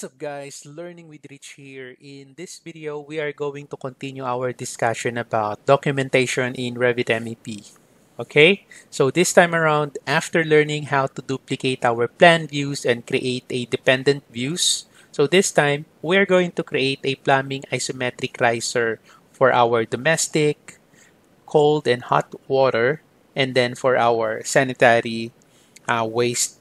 What's up guys, Learning with Rich here. In this video, we are going to continue our discussion about documentation in Revit MEP. Okay, so this time around, after learning how to duplicate our plan views and create a dependent views, so this time, we are going to create a plumbing isometric riser for our domestic, cold and hot water, and then for our sanitary waste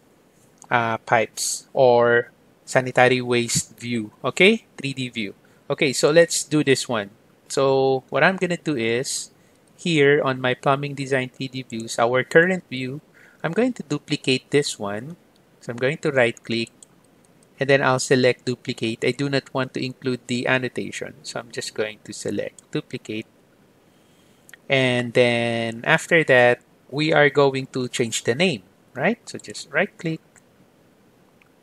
pipes or sanitary waste view, okay? 3D view. Okay, so let's do this one. So what I'm gonna do is, here on my plumbing design 3D views, our current view, I'm going to duplicate this one. So I'm going to right click and then I'll select duplicate. I do not want to include the annotation. So I'm just going to select duplicate. And then after that, we are going to change the name, right? So just right click,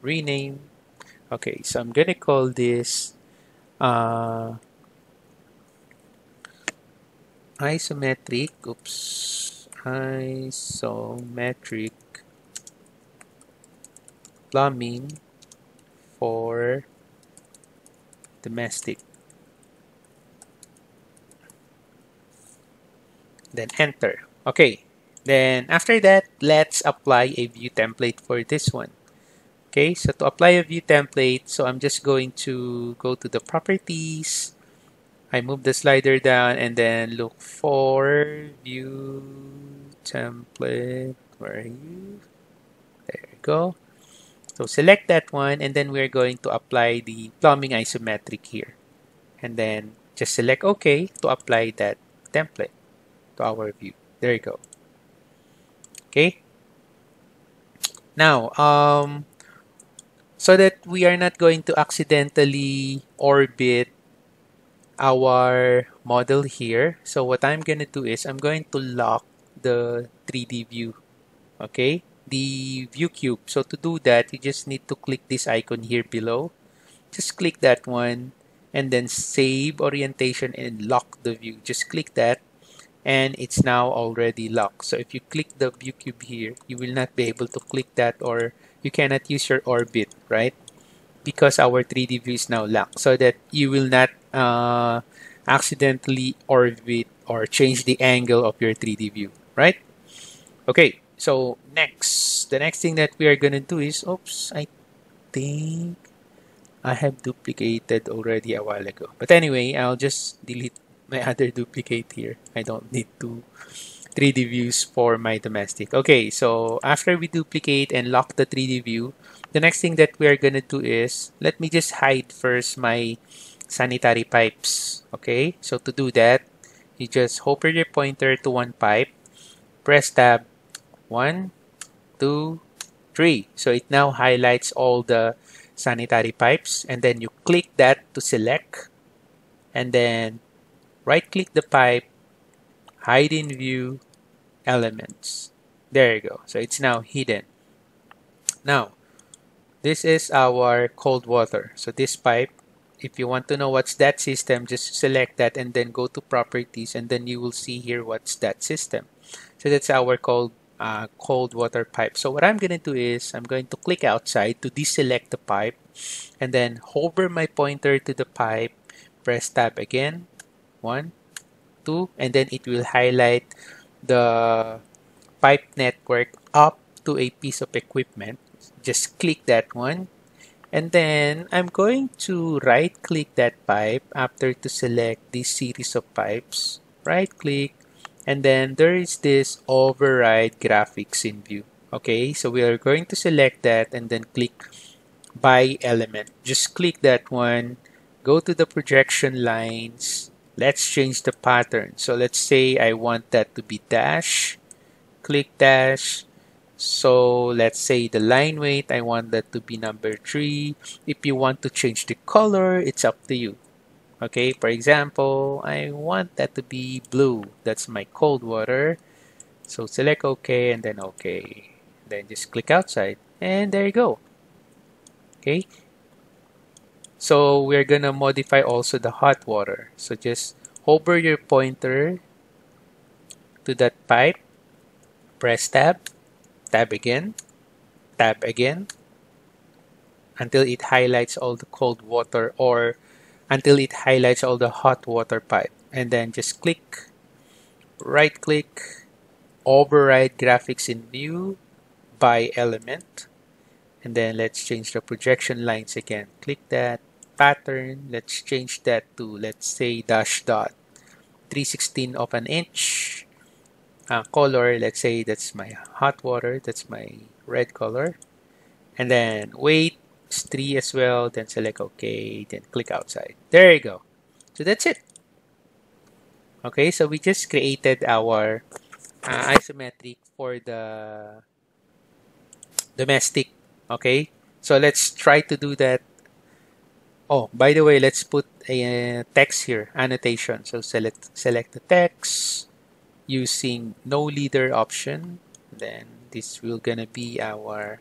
rename. Okay, so I'm gonna call this isometric, isometric plumbing for domestic. Then enter. Okay, then after that, let's apply a view template for this one. Okay, so to apply a view template, so I'm just going to go to the properties. I move the slider down and then look for view template. Where are you? There you go. So select that one and then we're going to apply the plumbing isometric here. And then just select OK to apply that template to our view. There you go. Okay. Now, so that we are not going to accidentally orbit our model here. So what I'm going to do is I'm going to lock the 3D view, okay? The view cube. So to do that, you just need to click this icon here below. Just click that one and then save orientation and lock the view. Just click that and it's now already locked. So if you click the view cube here, you will not be able to click that or you cannot use your orbit, right? Because our 3D view is now locked so that you will not accidentally orbit or change the angle of your 3D view, right? Okay, so next, the next thing that we are gonna do is, oops, I think I have duplicated already a while ago. But anyway, I'll just delete my other duplicate here. I don't need to 3D views for my domestic. Okay, so after we duplicate and lock the 3D view, the next thing that we are gonna do is, let me just hide first my sanitary pipes, okay? So to do that, you just hover your pointer to one pipe, press tab, 1, 2, 3. So it now highlights all the sanitary pipes and then you click that to select and then right click the pipe, hide in view, elements. There you go. So it's now hidden. Now, this is our cold water. So this pipe, if you want to know what's that system, just select that and then go to properties and then you will see here what's that system. So that's our cold water pipe. So what I'm going to do is I'm going to click outside to deselect the pipe and then hover my pointer to the pipe, press tab again, 1, 2, and then it will highlight the pipe network up to a piece of equipment. Just click that one and then I'm going to right click that pipe after to select this series of pipes, right click, and then there is this override graphics in view. Okay, so we are going to select that and then click by element. Just click that one, go to the projection lines. Let's change the pattern. So let's say I want that to be dash. Click dash. So let's say the line weight, I want that to be number 3. If you want to change the color, it's up to you. Okay, for example, I want that to be blue. That's my cold water. So select OK and then OK. Then just click outside. And there you go. Okay. So we're gonna modify also the hot water. So just hover your pointer to that pipe, press tab, tab again, until it highlights all the cold water, or until it highlights all the hot water pipe, and then just click, right click, override graphics in view by element, and then let's change the projection lines again. Click that pattern, let's change that to, let's say, dash dot 3/16 of an inch. Color, let's say that's my hot water, that's my red color, and then weight is 3 as well, then select OK, then click outside. There you go. So that's it. Okay, so we just created our isometric for the domestic. Okay, so let's try to do that. Oh, by the way, let's put a text here, annotation. So select the text using no leader option. Then this will gonna be our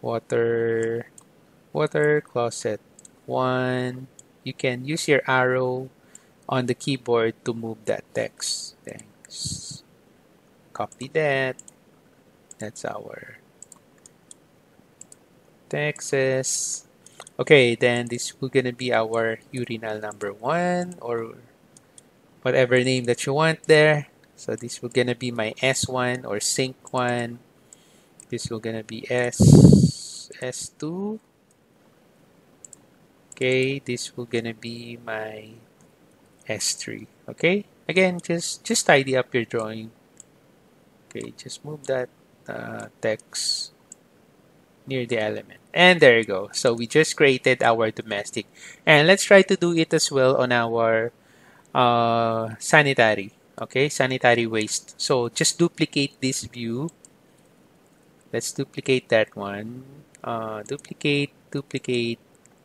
water closet 1. You can use your arrow on the keyboard to move that text. Thanks. Copy that. That's our texts. Okay, then this will gonna be our urinal number 1, or whatever name that you want there. So this will gonna be my S1 or sink 1. This will gonna be S2. Okay, this will gonna be my S3. Okay, again, just tidy up your drawing. Okay, just move that text near the element, and there you go. So we just created our domestic, and let's try to do it as well on our sanitary. Okay, sanitary waste. So just duplicate this view. Let's duplicate that one. Duplicate,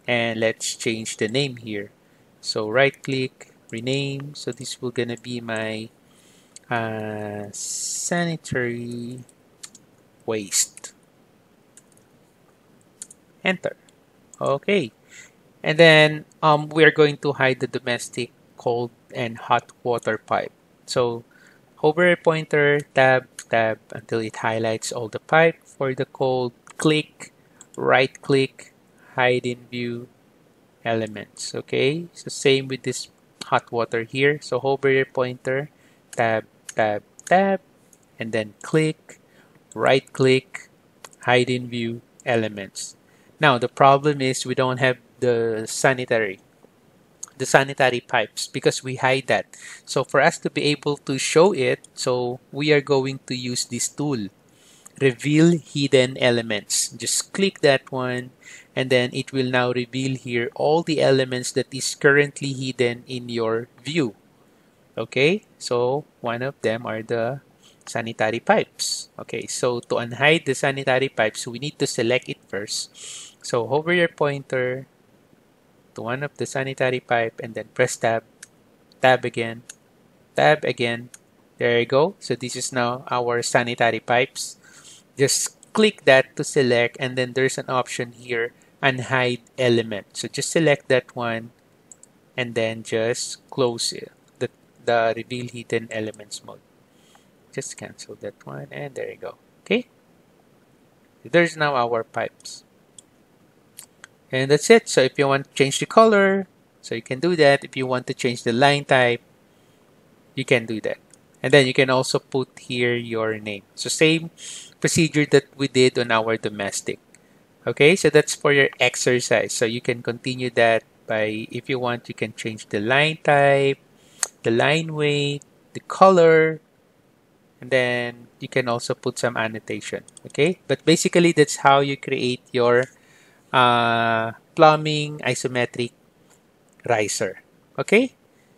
and let's change the name here. So right click, rename. So this will gonna be my sanitary waste. Enter. Okay, and then we are going to hide the domestic cold and hot water pipe. So hover pointer, tab until it highlights all the pipe. For the cold, click, right click, hide in view elements. Okay, so same with this hot water here. So hover your pointer, tab, and then click, right click, hide in view elements. Now, the problem is we don't have the sanitary pipes because we hide that. So for us to be able to show it, so we are going to use this tool, reveal hidden elements. Just click that one, and then it will now reveal here all the elements that is currently hidden in your view. Okay, so one of them are the sanitary pipes. Okay, so to unhide the sanitary pipes, we need to select it first. So hover your pointer to one of the sanitary pipe, and then press tab again. There you go. So this is now our sanitary pipes. Just click that to select, and then there's an option here, unhide element. So just select that one, and then just close it, the reveal hidden elements mode. Just cancel that one, and there you go. Okay, there's now our pipes, and that's it. So if you want to change the color, so you can do that. If you want to change the line type, you can do that, and then you can also put here your name. So same procedure that we did on our domestic. Okay, so that's for your exercise. So you can continue that by, if you want, you can change the line type, the line weight, the color, and then you can also put some annotation. Okay, but basically that's how you create your plumbing isometric riser. Okay,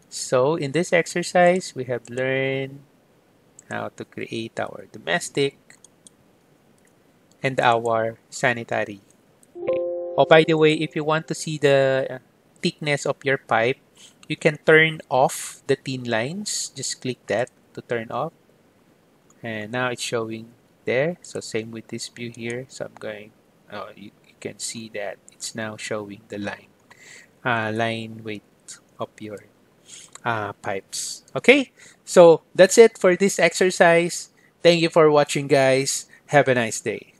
so in this exercise we have learned how to create our domestic and our sanitary. Okay. Oh, by the way, if you want to see the thickness of your pipe, you can turn off the thin lines. Just click that to turn off. And now it's showing there. So same with this view here. So I'm going, oh, you can see that it's now showing the line weight of your pipes. Okay, so that's it for this exercise. Thank you for watching, guys. Have a nice day.